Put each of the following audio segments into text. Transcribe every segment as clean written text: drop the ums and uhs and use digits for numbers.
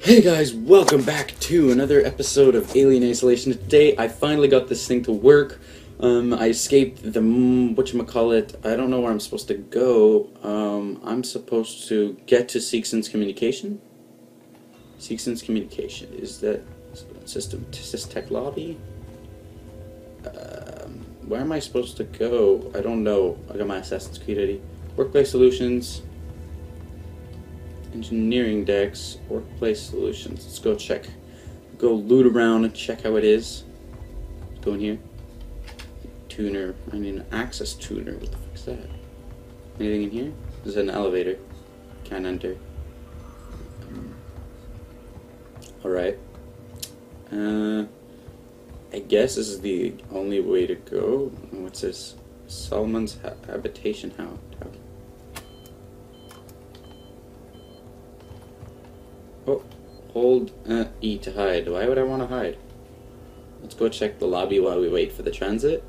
Hey guys, welcome back to another episode of Alien Isolation. Today, I finally got this thing to work. I escaped the whatchamacallit. I don't know where I'm supposed to go. I'm supposed to get to SeekSense Communication? SeekSense Communication, is that System Tech Lobby? Where am I supposed to go? I don't know. I got my Assassin's Creed ID. Workplace Solutions. Engineering decks, workplace solutions. Let's go check. Go loot around and check how it is. Let's go in here. Tuner. I need an access tuner. What the fuck is that? Anything in here? This is an elevator. Can't enter. Alright. I guess this is the only way to go. What's this? Solomon's Habitation House. Oh, hold E to hide. Why would I want to hide? Let's go check the lobby while we wait for the transit.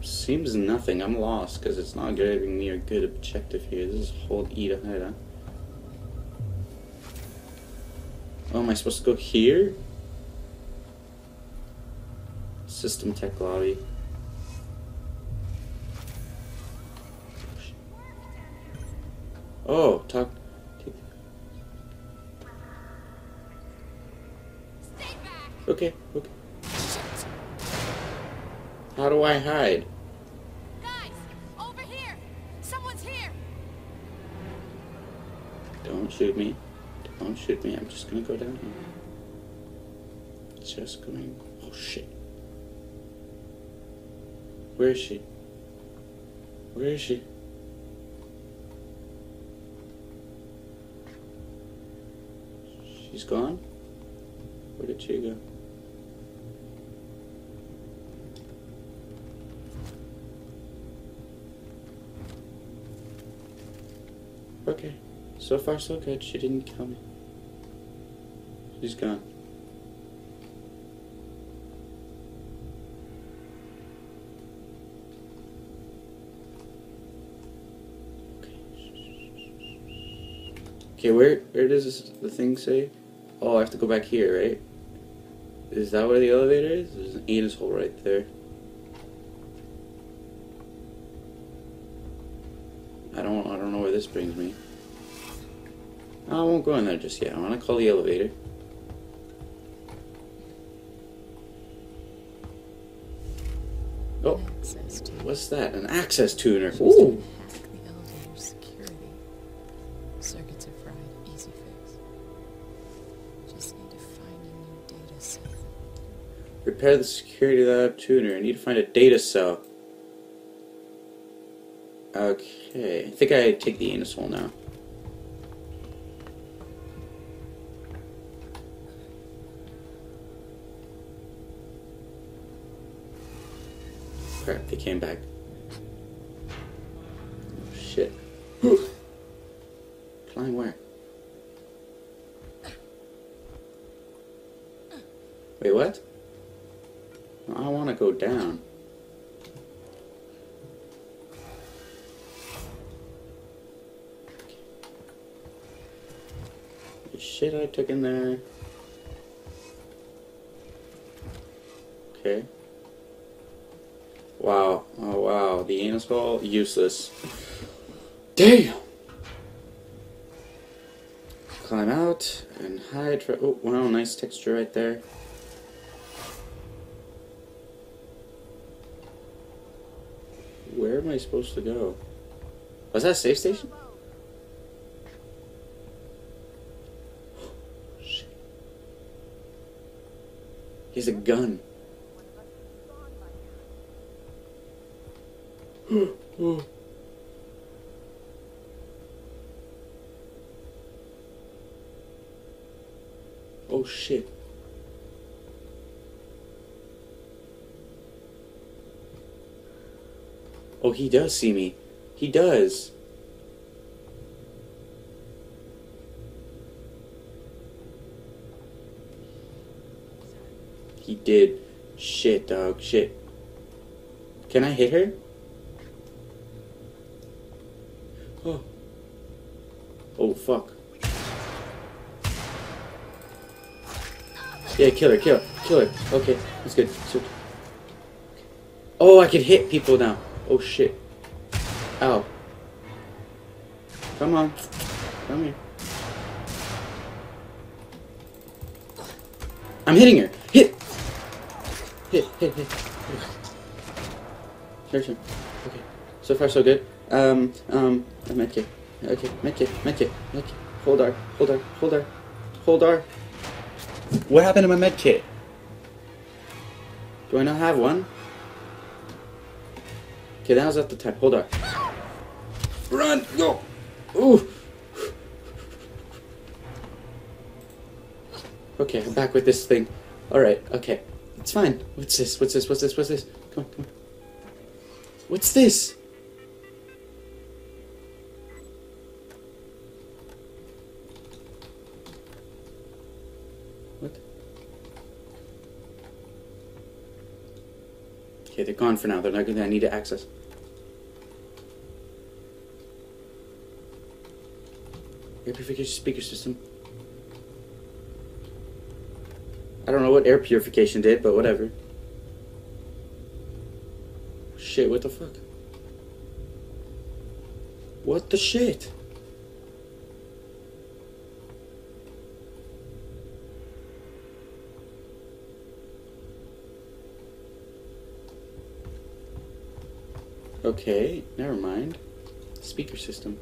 Seems nothing. I'm lost because it's not giving me a good objective here. This is hold E to hide, huh? Oh, am I supposed to go here? System Tech Lobby. Oh, talk. Okay, okay. How do I hide? Guys, over here! Someone's here! Don't shoot me. Don't shoot me. I'm just gonna go down here. Just going... Oh, shit. Where is she? Where is she? She's gone? Where did she go? Okay, so far so good, she didn't kill me. She's gone. Okay, where does the thing say? Oh, I have to go back here, right? Is that where the elevator is? There's an anus hole right there. I don't know where this brings me. I won't go in there just yet. I want to call the elevator. Oh, what's that? An access tuner. Ooh. Repair the security lab tuner. I need to find a data cell. Okay, I think I take the anus hole now. Crap, they came back. Oh shit. Climb where? Wait, what? I want to go down. The shit I took in there. Okay. Wow. Oh, wow. The anus hole? Useless. Damn! Climb out and hide. Oh, wow. Nice texture right there. Where am I supposed to go? Was that a safe station? Shit. He has a gun. Oh. Oh shit. Oh, he does see me. He does. He did. Shit, dog. Shit. Can I hit her? Oh. Oh, fuck. Yeah, kill her, kill her, kill her. Okay, that's good. So, oh, I can hit people now. Oh shit. Ow. Come on. Come here. I'm hitting her. Hit! Hit, hit, hit. Sure, sure. Okay. So far so good. Medkit. Okay, medkit, medkit, medkit. Hold R, hold R, hold R, hold R. What happened to my med kit? Do I not have one? Okay, now's not the time. Hold on. Run! Go! Ooh! Okay, I'm back with this thing. Alright, okay. It's fine. What's this? What's this? What's this? What's this? Come on, come on. What's this? Okay, they're gone for now. They're not going to need to access. Air purification speaker system. I don't know what air purification did, but whatever. Shit, what the fuck? What the shit? Okay, never mind. Speaker system.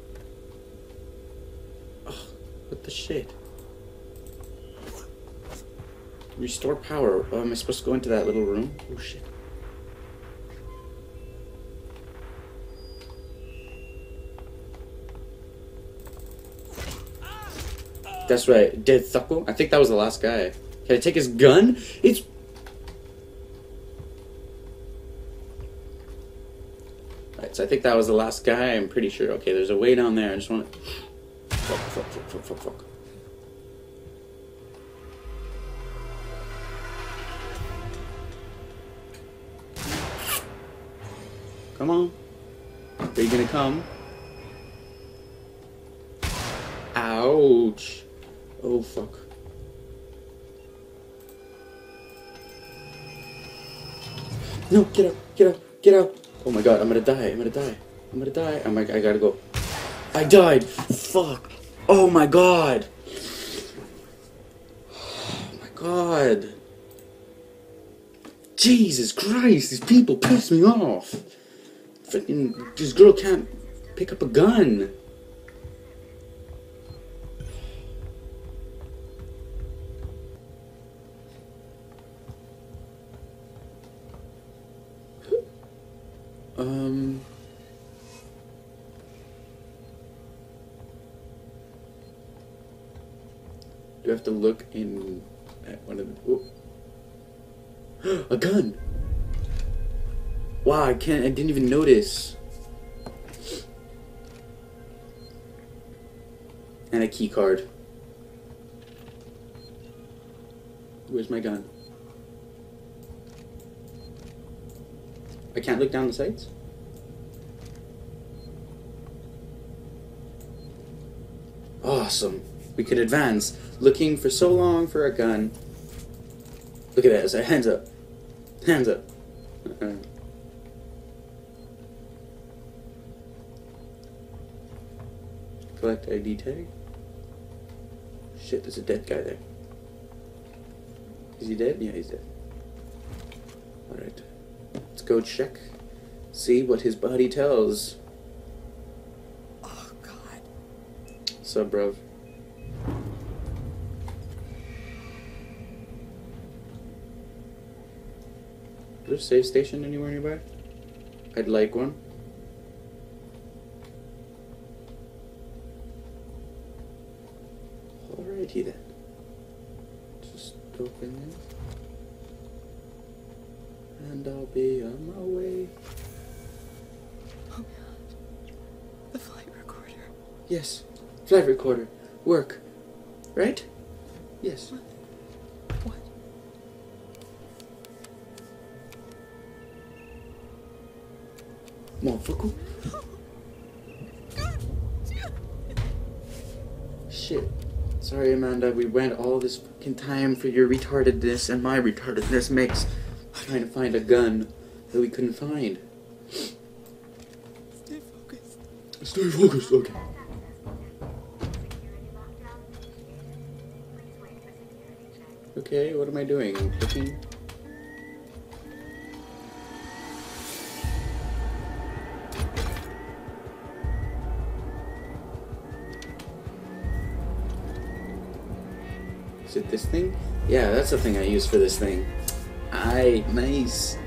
Ugh, what the shit? Restore power. Oh, am I supposed to go into that little room? Oh shit. That's right, dead Thuckle? I think that was the last guy. Can I take his gun? It's... I think that was the last guy, I'm pretty sure. Okay, there's a way down there. I just want to... Fuck, fuck, fuck, fuck, fuck, fuck. Come on. Are you gonna come? Ouch. Oh, fuck. No, get up, get up, get up. Oh my god, I'm gonna die, I'm gonna die, I'm gonna die, I gotta go. I died! Fuck! Oh my god! Oh my god! Jesus Christ, these people piss me off! Freaking, this girl can't pick up a gun! You have to look in at one of the... Oh. A gun! Wow, I didn't even notice. And a key card. Where's my gun? I can't look down the sights? Awesome. We could advance, looking for so long for a gun. Look at that, hands up. Hands up. Collect ID tag. Shit, there's a dead guy there. Is he dead? Yeah, he's dead. Alright. Let's go check. See what his body tells. Oh, God. What's up, bruv? Is there a save station anywhere nearby? I'd like one. Alrighty then. Just open it. And I'll be on my way. Oh god. The flight recorder. Yes. Flight recorder. Work. Right? Yes. What? Motherfucker. Shit. Sorry, Amanda, we went all this fucking time for your retardedness, and my retardedness makes trying to find a gun that we couldn't find. Stay focused. Stay focused, okay. Okay, what am I doing? Cooking? Is it this thing? Yeah, that's the thing I use for this thing. Aye, nice.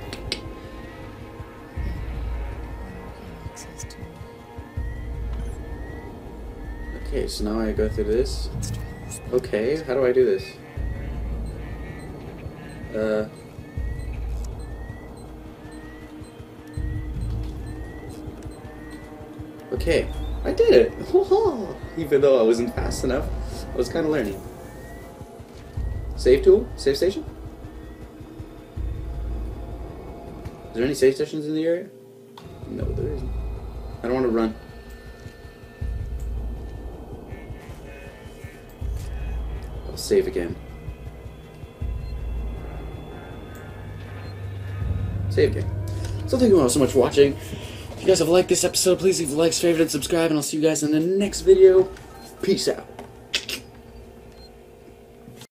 Okay, so now I go through this. Okay, how do I do this? Okay, I did it! Even though I wasn't fast enough, I was kind of learning. Save tool? Save station? Is there any save stations in the area? No, there isn't. I don't want to run. I'll save again. Save game. So thank you all so much for watching. If you guys have liked this episode, please leave likes, favorite, and subscribe, and I'll see you guys in the next video. Peace out.